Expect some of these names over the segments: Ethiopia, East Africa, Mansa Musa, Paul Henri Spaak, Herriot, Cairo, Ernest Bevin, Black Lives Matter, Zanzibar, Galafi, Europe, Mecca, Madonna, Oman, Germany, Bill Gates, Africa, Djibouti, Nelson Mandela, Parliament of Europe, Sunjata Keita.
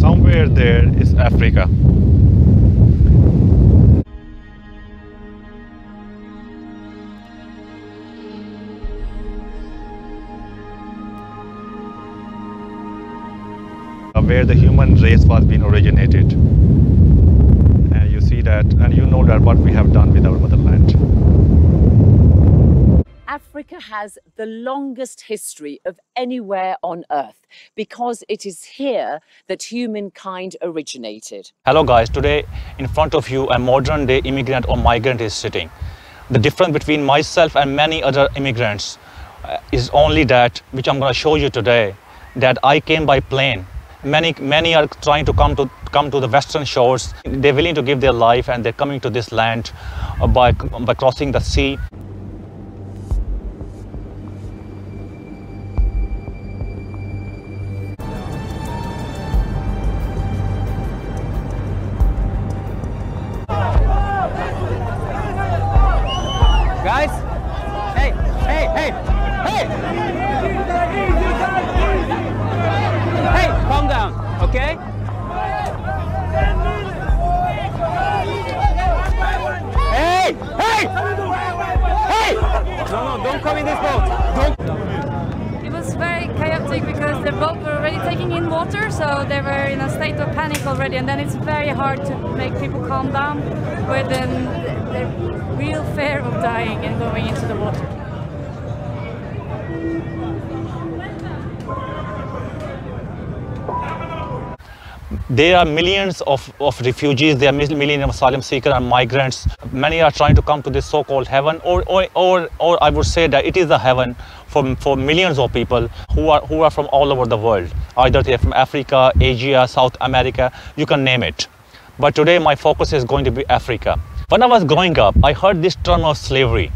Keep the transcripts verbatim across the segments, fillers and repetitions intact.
Somewhere there is Africa. Where the human race was being originated. And you see that, and you know that what we have done with our motherland. Africa has the longest history of anywhere on earth because it is here that humankind originated. Hello guys, today in front of you a modern day immigrant or migrant is sitting. The difference between myself and many other immigrants uh, is only that which I'm going to show you today, that I came by plane. Many, many are trying to come to come to the western shores. They're willing to give their life and they're coming to this land by, by crossing the sea. Guys, hey, hey, hey, hey! Hey, calm down, okay? Hey, hey, hey! No, no, don't come in this boat. Don't. It was very chaotic because the boat were already taking in water, so they were in a state of panic already, and then it's very hard to make people calm down, where then they're real fear of dying and going into the water. There are millions of, of refugees, there are millions of asylum seekers and migrants. Many are trying to come to this so-called heaven, or, or, or, or I would say that it is a heaven for, for millions of people who are, who are from all over the world. Either they are from Africa, Asia, South America, you can name it. But today my focus is going to be Africa. When I was growing up, I heard this term of slavery,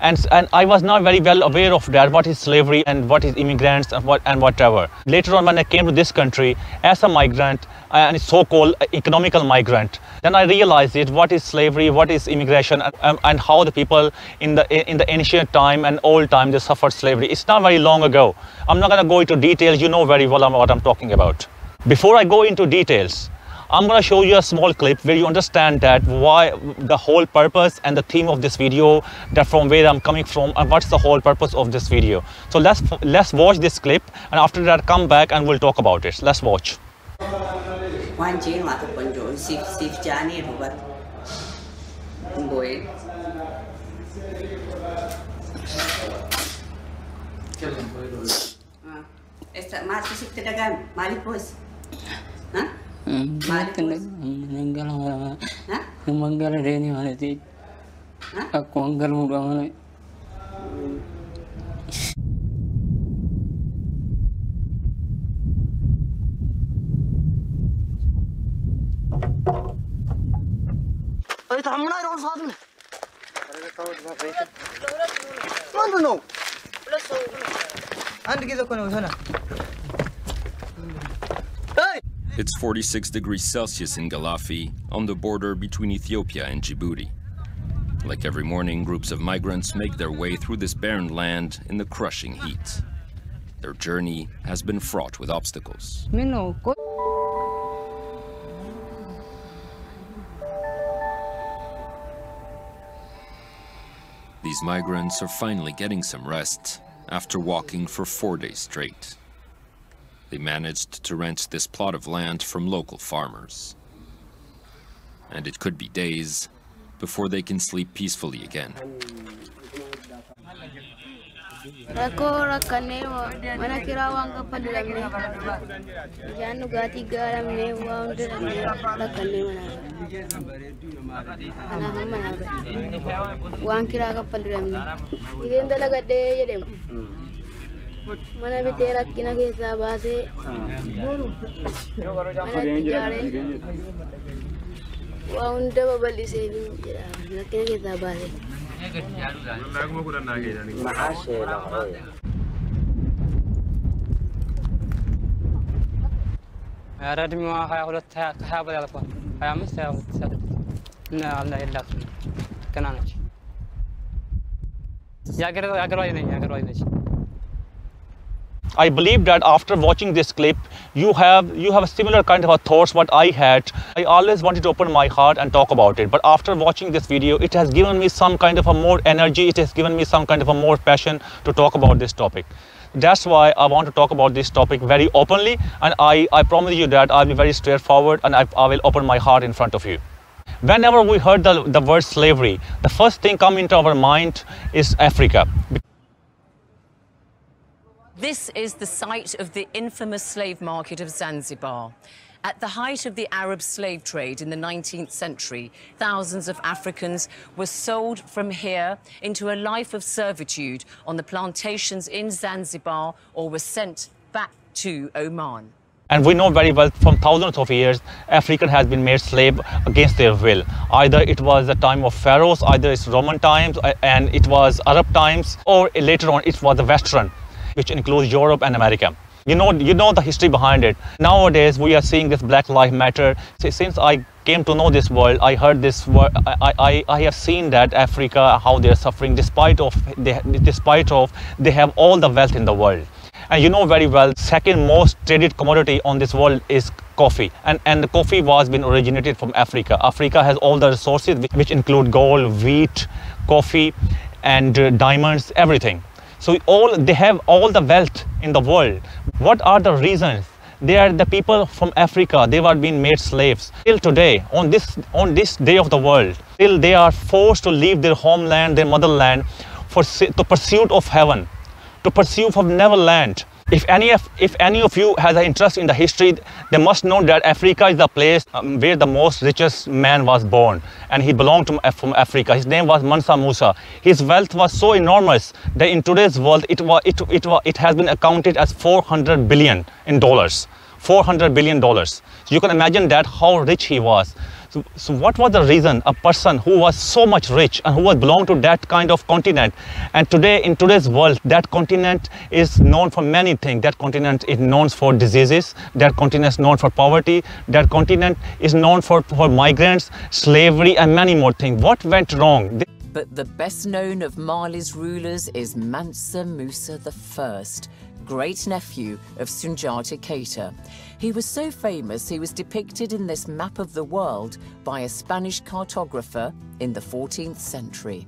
and, and I was not very well aware of that, what is slavery and what is immigrants and, what, and whatever. Later on when I came to this country as a migrant, and so-called economical migrant, then I realized it, what is slavery, what is immigration, and, and how the people in the, in the ancient time and old time they suffered slavery. It's not very long ago. I'm not going to go into details, you know very well what I'm talking about. Before I go into details, I'm going to show you a small clip where you understand that why the whole purpose and the theme of this video, that from where I'm coming from and what's the whole purpose of this video. So let's let's watch this clip, and after that come back and we'll talk about it. Let's watch. Mangala, Mangala, any one of it. A conga. I'm not on something. No, no, no. And get a conozana. It's forty-six degrees Celsius in Galafi, on the border between Ethiopia and Djibouti. Like every morning, groups of migrants make their way through this barren land in the crushing heat. Their journey has been fraught with obstacles. These migrants are finally getting some rest after walking for four days straight. They managed to rent this plot of land from local farmers. And it could be days before they can sleep peacefully again. I I believe that after watching this clip, you have you have a similar kind of a thoughts what I had. I always wanted to open my heart and talk about it. But after watching this video, it has given me some kind of a more energy. It has given me some kind of a more passion to talk about this topic. That's why I want to talk about this topic very openly. And I, I promise you that I'll be very straightforward and I, I will open my heart in front of you. Whenever we heard the, the word slavery, the first thing come into our mind is Africa. This is the site of the infamous slave market of Zanzibar. At the height of the Arab slave trade in the nineteenth century, thousands of Africans were sold from here into a life of servitude on the plantations in Zanzibar or were sent back to Oman. And we know very well from thousands of years, Africa has been made slave against their will. Either it was the time of pharaohs, either it's Roman times, and it was Arab times, or later on it was the Western, which includes Europe and America. You know, you know the history behind it. Nowadays, we are seeing this Black Lives Matter. Since I came to know this world, I heard this word. I, I, I have seen that Africa, how they are suffering, despite of they, despite of they have all the wealth in the world. And you know very well, second most traded commodity on this world is coffee. And, and the coffee was been originated from Africa. Africa has all the resources, which, which include gold, wheat, coffee, and uh, diamonds, everything. So all they have all the wealth in the world. What are the reasons? They are the people from Africa. They were being made slaves. Till today, on this on this day of the world, till they are forced to leave their homeland, their motherland, for the pursuit of heaven, to pursue from Neverland. If any of if any of you has an interest in the history, they must know that Africa is the place um, where the most richest man was born, and he belonged to, from Africa. His name was Mansa Musa. His wealth was so enormous that in today's world, it was it it was it has been accounted as four hundred billion in dollars. four hundred billion dollars. So you can imagine that how rich he was. So, so what was the reason a person who was so much rich and who was belonged to that kind of continent? And today, in today's world, that continent is known for many things. That continent is known for diseases. That continent is known for poverty. That continent is known for, for migrants, slavery, and many more things. What went wrong? But the best known of Mali's rulers is Mansa Musa the first, great-nephew of Sunjata Keita. He was so famous he was depicted in this map of the world by a Spanish cartographer in the fourteenth century.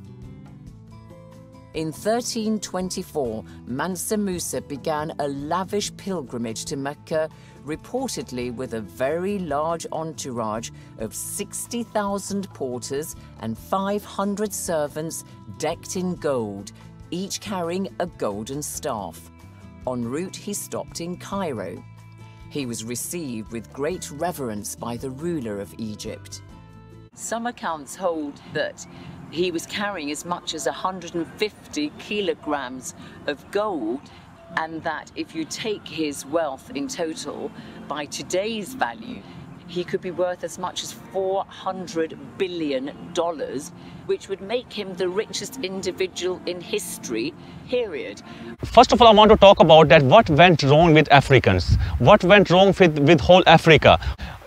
In thirteen twenty-four, Mansa Musa began a lavish pilgrimage to Mecca, reportedly with a very large entourage of sixty thousand porters and five hundred servants decked in gold, each carrying a golden staff. En route, he stopped in Cairo. He was received with great reverence by the ruler of Egypt. Some accounts hold that he was carrying as much as one hundred fifty kilograms of gold, and that if you take his wealth in total, by today's value, he could be worth as much as four hundred billion dollars, which would make him the richest individual in history, period. First of all, I want to talk about that what went wrong with Africans, what went wrong with, with whole Africa.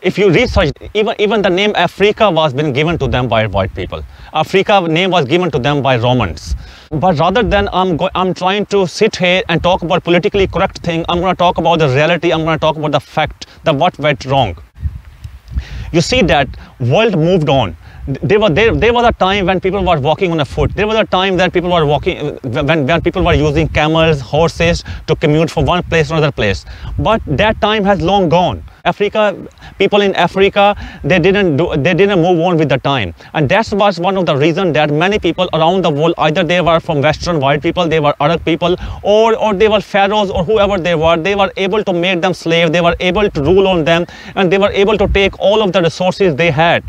If you research, even, even the name Africa was been given to them by white people. Africa name was given to them by Romans. But rather than I'm, go I'm trying to sit here and talk about politically correct thing, I'm going to talk about the reality, I'm going to talk about the fact that what went wrong. You see that world moved on. There was there, there was a time when people were walking on a foot. There was a time that people were walking when, when people were using camels, horses to commute from one place to another place. But that time has long gone. Africa, people in Africa, they didn't do, they didn't move on with the time, and that was one of the reasons that many people around the world, either they were from Western white people, they were Arab people, or or they were pharaohs or whoever they were, they were able to make them slaves, they were able to rule on them, and they were able to take all of the resources they had,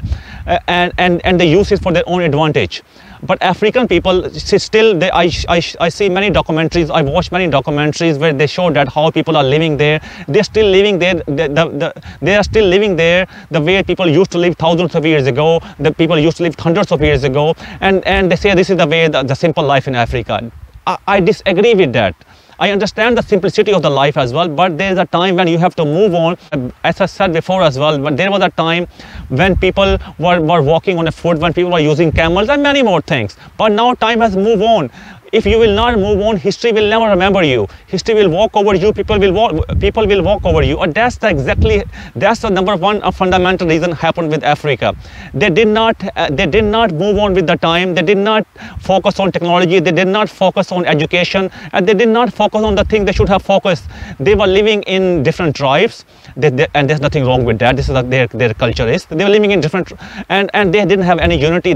uh, and and and they use it for their own advantage. But African people, still, they, I, I, I see many documentaries, I watch many documentaries where they show that how people are living there. They're still living there, the, the, the, they are still living there the way people used to live thousands of years ago, the people used to live hundreds of years ago, and, and they say this is the way, the, the simple life in Africa. I, I disagree with that. I understand the simplicity of the life as well, but there is a time when you have to move on. As I said before as well, but there was a time when people were, were walking on a foot, when people were using camels and many more things. But now time has moved on. If you will not move on, history will never remember you. History will walk over you. People will walk. People will walk over you. And that's the exactly that's the number one a fundamental reason happened with Africa. They did not. Uh, they did not move on with the time. They did not focus on technology. They did not focus on education. And they did not focus on the thing they should have focused. They were living in different tribes. They, they, and there's nothing wrong with that. This is what their their culture is. They were living in different, and and they didn't have any unity.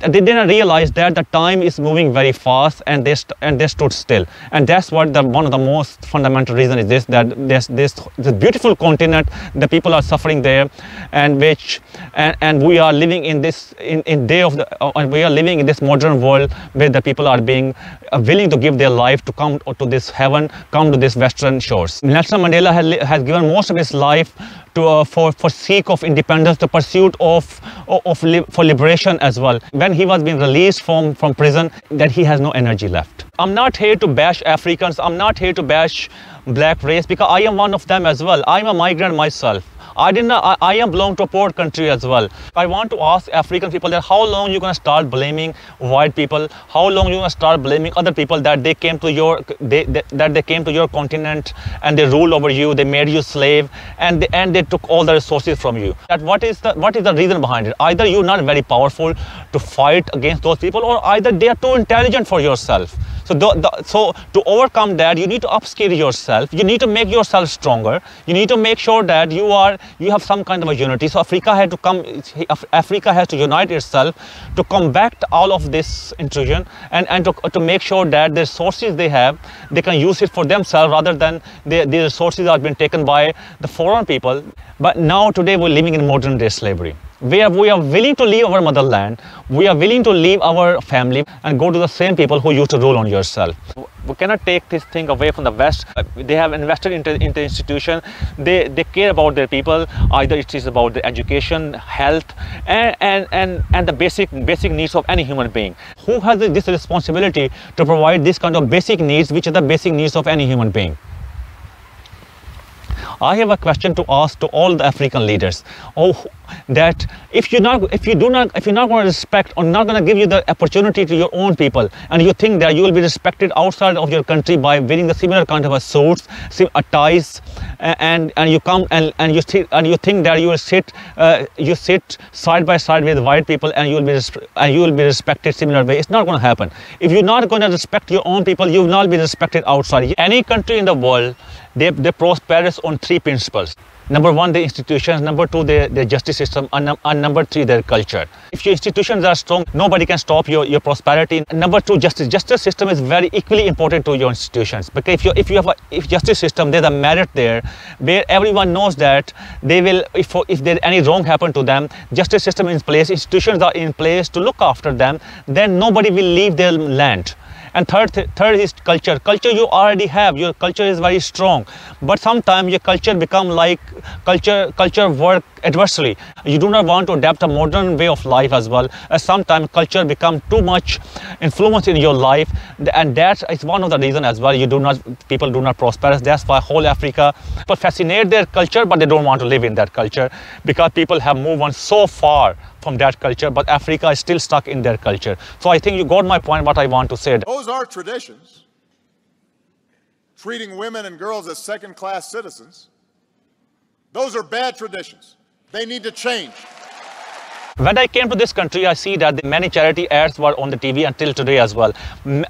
They didn't realize that the time is moving very fast. And they st and they stood still, and that's what the one of the most fundamental reason is this, that this this this beautiful continent, the people are suffering there, and which and, and we are living in this in, in day of the uh, we are living in this modern world where the people are being uh, willing to give their life to come to this heaven, come to this western shores. Nelson Mandela has, has given most of his life to uh, for for seek of independence, the pursuit of of li for liberation as well. When he was being released from from prison, that he has no energy left. I'm not here to bash Africans. I'm not here to bash black race, because I am one of them as well. I'm a migrant myself. I didn't. I, I am belong to a poor country as well. I want to ask African people that how long you gonna start blaming white people? How long you gonna start blaming other people that they came to your they, they, that they came to your continent and they ruled over you? They made you slave and they, and they took all the resources from you. That what is the what is the reason behind it? Either you're not very powerful to fight against those people, or either they are too intelligent for yourself. So, the, the, so to overcome that, you need to upskill yourself. You need to make yourself stronger. You need to make sure that you are you have some kind of a unity. So Africa had to come. Africa has to unite itself to combat all of this intrusion and and to, to make sure that the resources they have, they can use it for themselves rather than the the resources are being taken by the foreign people. But now today we're living in modern day slavery, where we are willing to leave our motherland, we are willing to leave our family and go to the same people who used to rule on yourself. We cannot take this thing away from the West. They have invested into, into the institution. They, they care about their people. Either it is about the education, health, and, and, and, and the basic, basic needs of any human being. Who has this responsibility to provide this kind of basic needs, which are the basic needs of any human being? I have a question to ask to all the African leaders. Oh, that if you not, if you do not, if you're not going to respect or not going to give you the opportunity to your own people, and you think that you will be respected outside of your country by wearing the similar kind of a suits, a ties, and and you come and and you sit and you think that you will sit, uh, you sit side by side with white people, and you will be and you will be respected similar way. It's not going to happen. If you're not going to respect your own people, you will not be respected outside. Any country in the world, they they prosper on three principles. Number one, the institutions. Number two, their, their justice system. And, num and number three, their culture. If your institutions are strong, nobody can stop your, your prosperity. And number two, justice. Justice system is very equally important to your institutions. Because if you if you have a if justice system, there's a merit there, where everyone knows that they will if if there any wrong happen to them, justice system is in place, institutions are in place to look after them. Then nobody will leave their land. And third, third is culture. Culture you already have. Your culture is very strong, but sometimes your culture become like culture. Culture work adversely. You do not want to adapt a modern way of life as well. As sometimes culture become too much influence in your life, and that is one of the reason as well. You do not people do not prosper. That's why whole Africa people fascinate their culture, but they don't want to live in that culture because people have moved on so far from that culture, but Africa is still stuck in their culture. So I think you got my point, what I want to say. Those are traditions, treating women and girls as second-class citizens. Those are bad traditions. They need to change. When I came to this country, I see that the many charity ads were on the T V until today as well.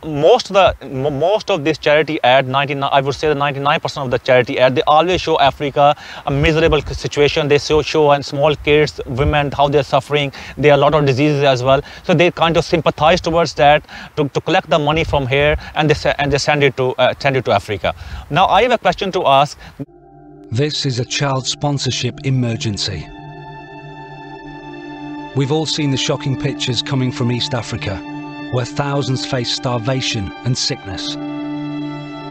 Most of the most of this charity ad, ninety-nine, I would say the ninety-nine percent of the charity ad, they always show Africa a miserable situation. They show show and small kids, women, how they're suffering. There are a lot of diseases as well. So they kind of sympathize towards that to, to collect the money from here and they and they send it to uh, send it to Africa. Now I have a question to ask. This is a child sponsorship emergency. We've all seen the shocking pictures coming from East Africa, where thousands face starvation and sickness.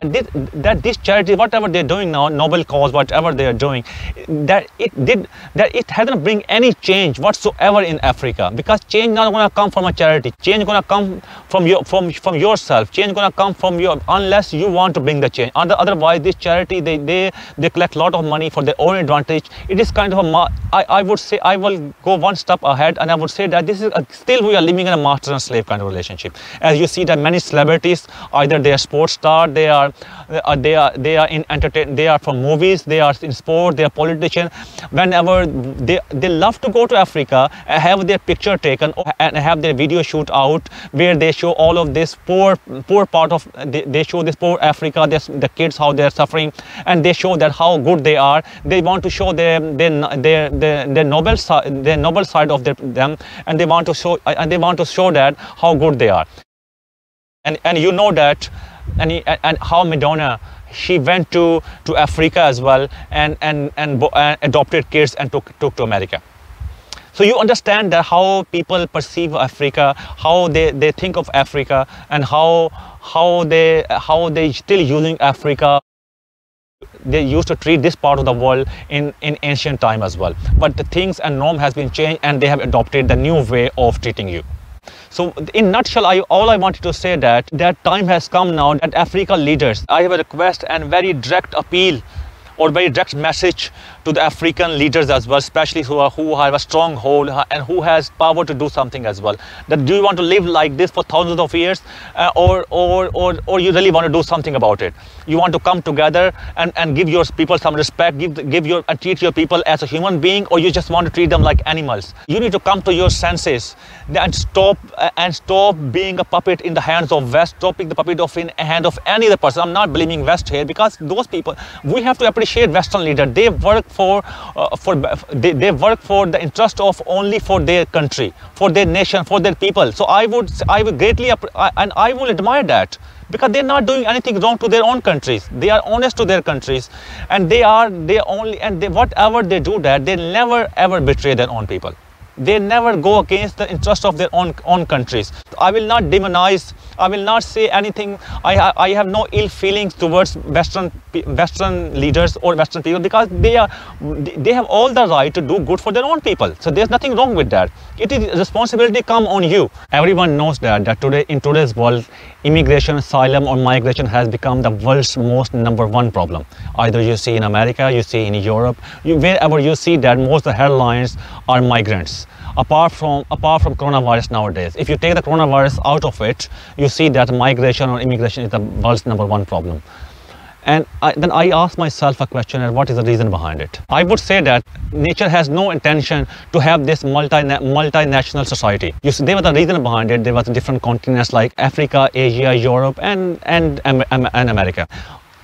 this, that this charity, whatever they're doing now, noble cause, whatever they are doing, that it did that it hasn't bring any change whatsoever in Africa, because change not gonna come from a charity. Change gonna come from your from from yourself. Change gonna come from your, unless you want to bring the change. Otherwise, this charity they they they collect a lot of money for their own advantage. It is kind of a, I I would say I will go one step ahead and I would say that this is a, still we are living in a master and slave kind of relationship. As you see that many celebrities, either they are sports stars, they are they are they are in entertain, they are from movies, they are in sport, they are politicians. Whenever they they love to go to Africa and have their picture taken and have their video shoot out, where they show all of this poor poor part of they, they show this poor Africa, this, the kids how they are suffering, and they show that how good they are. They want to show their their their their, their noble side, their noble side of their, them, and they want to show and they want to show that how good they are. And and you know that, and and how Madonna, she went to to Africa as well, and and and adopted kids and took took to America. So you understand that how people perceive Africa, how they they think of Africa, and how how they how they still using Africa. They used to treat this part of the world in in ancient time as well, but the things and norm has been changed, and they have adopted the new way of treating you. So in nutshell, I, all I wanted to say that that time has come now that Africa leaders, I have a request and very direct appeal or very direct message to the African leaders as well, especially who are who have a stronghold and who has power to do something as well. That do you want to live like this for thousands of years, uh, or, or or or you really want to do something about it? You want to come together and and give your people some respect, give give your uh, treat your people as a human being, or you just want to treat them like animals? You need to come to your senses and stop uh, and stop being a puppet in the hands of West, stopping the puppet of in hand of any other person. I'm not blaming West here, because those people, we have to appreciate Western leader, they work for uh, for they, they work for the interest of only for their country, for their nation, for their people. So I would I would greatly I, and I will admire that, because they're not doing anything wrong to their own countries. They are honest to their countries, and they are they only and they, whatever they do, that they never ever betray their own people. They never go against the interest of their own own countries. I will not demonize, I will not say anything. I, I have no ill feelings towards Western Western leaders or Western people, because they are they have all the right to do good for their own people. So there's nothing wrong with that. It is responsibility come on you. Everyone knows that that today in today's world, immigration, asylum or migration has become the world's most number one problem. Either you see in America, you see in Europe, you, wherever you see that most of the headlines are migrants. Apart from apart from coronavirus nowadays, if you take the coronavirus out of it, you see that migration or immigration is the world's number one problem. And I, then I ask myself a question: and what is the reason behind it? I would say that nature has no intention to have this multi multinational society. You see, there was a reason behind it. There was different continents like Africa, Asia, Europe, and and and America.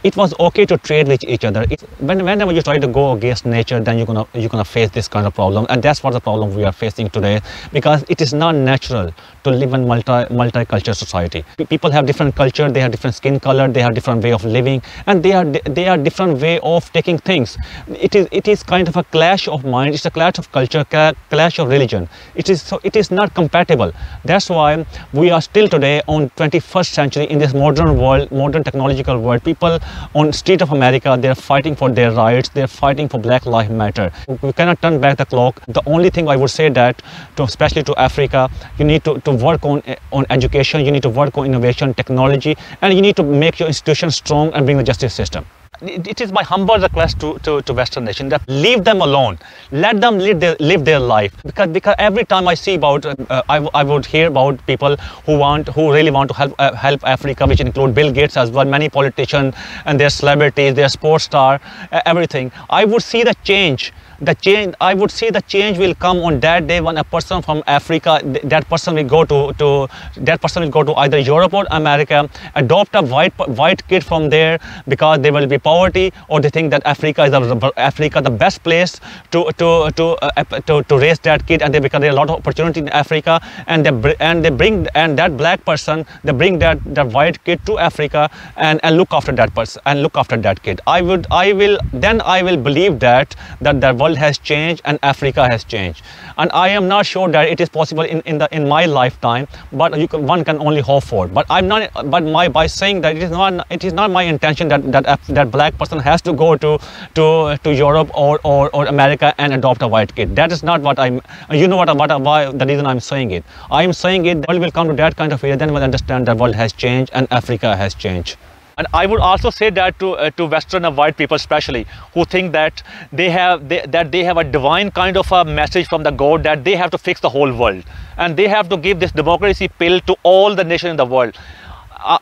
It was okay to trade with each other. It, when, whenever you try to go against nature, then you're gonna you're gonna face this kind of problem, and that's what the problem we are facing today, because it is not natural to live in multi multicultural society. People have different culture, they have different skin color, they have different way of living, and they are they are different way of taking things. It is it is kind of a clash of mind. It's a clash of culture, clash of religion. It is so it is not compatible. That's why we are still today on twenty-first century in this modern world, modern technological world. People on street of America, they're fighting for their rights, they're fighting for Black Lives Matter. We cannot turn back the clock. The only thing I would say that, to, especially to Africa, you need to, to work on, on education, you need to work on innovation, technology, and you need to make your institution strong and bring the justice system. It is my humble request to, to, to Western nation that leave them alone, let them live their, live their life, because because every time I see about, uh, I, I would hear about people who want, who really want to help uh, help Africa, which include Bill Gates as well, many politicians and their celebrities, their sports star, uh, everything. I would see the change. The change, I would say the change will come on that day when a person from Africa, th that person will go to, to that person will go to either Europe or America, adopt a white white kid from there, because there will be poverty, or they think that Africa is a, Africa the best place to to to, uh, to to raise that kid, and they become there are a lot of opportunity in Africa, and they and they bring and that black person they bring that that white kid to Africa and and look after that person and look after that kid. I would I will then I will believe that that that. world has changed and Africa has changed. And I am not sure that it is possible in, in, the, in my lifetime, but you can, one can only hope for it. But I'm not, but my, by saying that, it is not, it is not my intention that, that, that black person has to go to, to, to Europe or, or, or America and adopt a white kid. That is not what I'm, you know what, what, why, the reason I'm saying it. I'm saying it, the world will come to that kind of area, then we'll understand that world has changed and Africa has changed. And I would also say that to uh, to Western and white people especially, who think that they have they, that they have a divine kind of a message from the God that they have to fix the whole world and they have to give this democracy pill to all the nations in the world.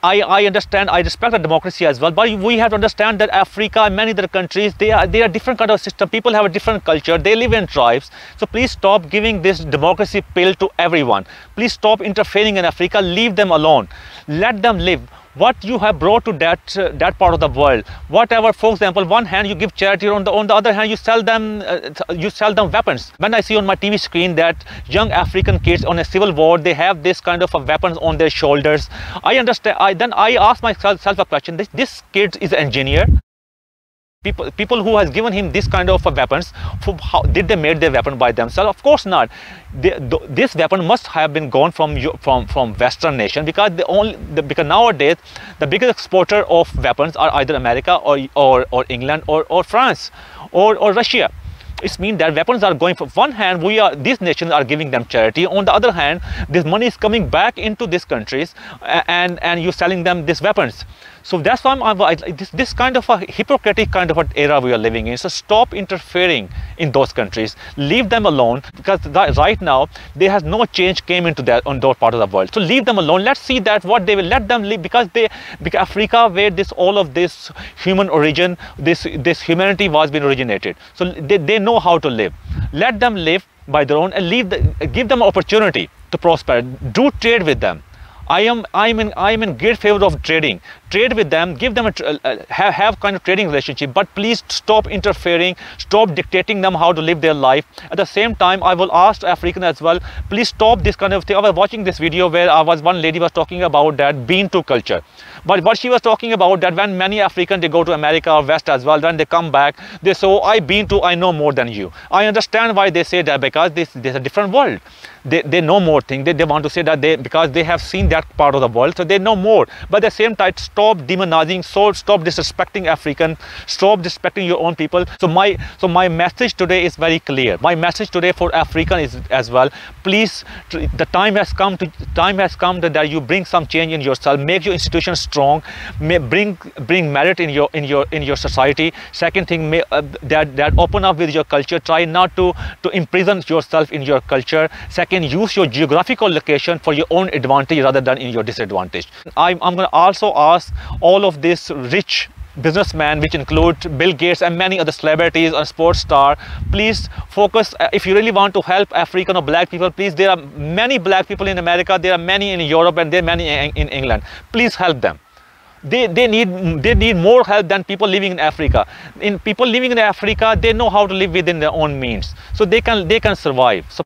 I, I understand, I respect the democracy as well, but we have to understand that Africa and many other countries, they are, they are different kind of system. People have a different culture, they live in tribes. So please stop giving this democracy pill to everyone. Please stop interfering in Africa, leave them alone, let them live. What you have brought to that uh, that part of the world, whatever, for example, one hand you give charity, on the on the other hand you sell them uh, you sell them weapons. When I see on my T V screen that young African kids on a civil war, they have this kind of a weapons on their shoulders, I understand. I then I ask myself a question: this this kid is an engineer. People, people who has given him this kind of uh, weapons, for how, did they make their weapon by themselves? Of course not. They, th this weapon must have been gone from from from Western nation, because the only the, because nowadays the biggest exporter of weapons are either America or or, or England or, or France or, or Russia. It means that weapons are going. From one hand, we are these nations are giving them charity. On the other hand, this money is coming back into these countries, and and you're selling them these weapons. So that's why I'm, I, this this kind of a hypocritical kind of an era we are living in. So stop interfering in those countries. Leave them alone, because that, right now there has no change came into that on those part of the world. So leave them alone. Let's see that what they will let them live, because they because Africa, where this all of this human origin, this this humanity was being originated. So they they know how to live. Let them live by their own and leave the, give them opportunity to prosper. Do trade with them. I am I am in I am in great favor of trading. Trade with them, give them a uh, have, have kind of trading relationship, but please stop interfering, stop dictating them how to live their life. At the same time, I will ask African as well, please stop this kind of thing. I was watching this video where I was one lady was talking about that bean to culture, but what she was talking about that when many Africans, they go to America or West as well, then they come back, they say, oh, I been to, I know more than you. I understand why they say that, because this there's a different world. They, they know more things. They, they want to say that they, because they have seen that part of the world, so they know more. But at the same time, stop demonizing, so stop disrespecting African, stop disrespecting your own people. So my so my message today is very clear. My message today for African is as well. Please, the time has come to time has come that, that you bring some change in yourself. Make your institution strong. May bring bring merit in your in your in your society. Second thing, may, uh, that that open up with your culture. Try not to to imprison yourself in your culture. Second, can use your geographical location for your own advantage rather than in your disadvantage. I'm, I'm going to also ask all of this rich businessmen, which include Bill Gates and many other celebrities and sports star, please focus. If you really want to help African or black people, please, there are many black people in America, there are many in Europe, and there are many in England. Please help them. They, they need they need more help than people living in Africa. In people living in Africa, they know how to live within their own means, so they can they can survive. So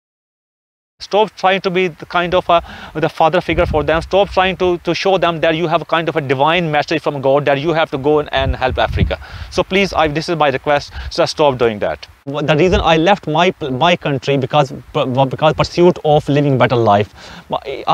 stop trying to be the kind of a, the father figure for them. Stop trying to, to show them that you have a kind of a divine message from God, that you have to go and, and help Africa. So please, I, this is my request, just stop doing that. The reason I left my my country because because pursuit of living better life.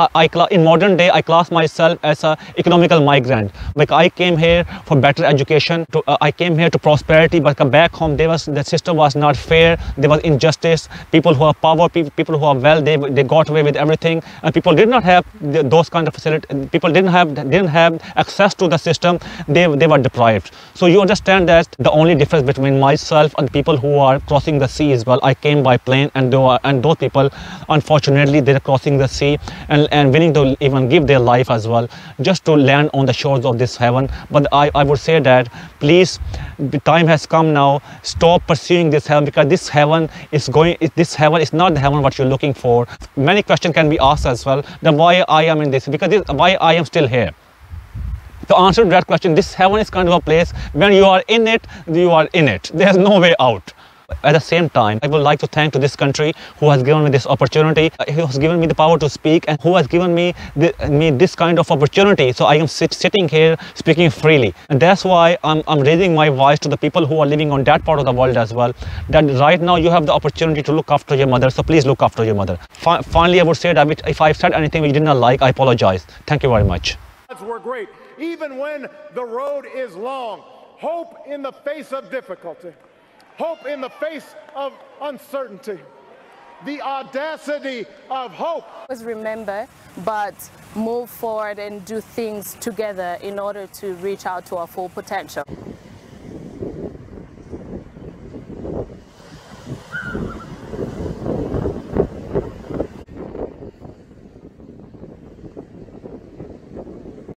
I, I in modern day I class myself as a economical migrant. Like I came here for better education. To, uh, I came here to prosperity. But back home, there was the system was not fair. There was injustice. People who have power, people, people who are well, they they got away with everything. And people did not have those kind of facilities. People didn't have didn't have access to the system. They they were deprived. So you understand that the only difference between myself and people who are crossing the sea as well. I came by plane, and they were, and those people, unfortunately, they're crossing the sea and, and willing to even give their life as well, just to land on the shores of this heaven. But I, I would say that, please, the time has come now, stop pursuing this heaven, because this heaven is going, this heaven is not the heaven what you're looking for. Many questions can be asked as well, then why I am in this, because this, why I am still here. To answer that question, this heaven is kind of a place, when you are in it, you are in it. There's no way out. At the same time, I would like to thank to this country who has given me this opportunity, who has given me the power to speak, and who has given me, the, me this kind of opportunity. So I am sit, sitting here speaking freely. And that's why I'm, I'm raising my voice to the people who are living on that part of the world as well, that right now you have the opportunity to look after your mother, so please look after your mother. Fi finally, I would say that if I've said anything we did not like, I apologize. Thank you very much. We're great, even when the road is long. Hope in the face of difficulty. Hope in the face of uncertainty. The audacity of hope. Always remember, but move forward and do things together in order to reach out to our full potential.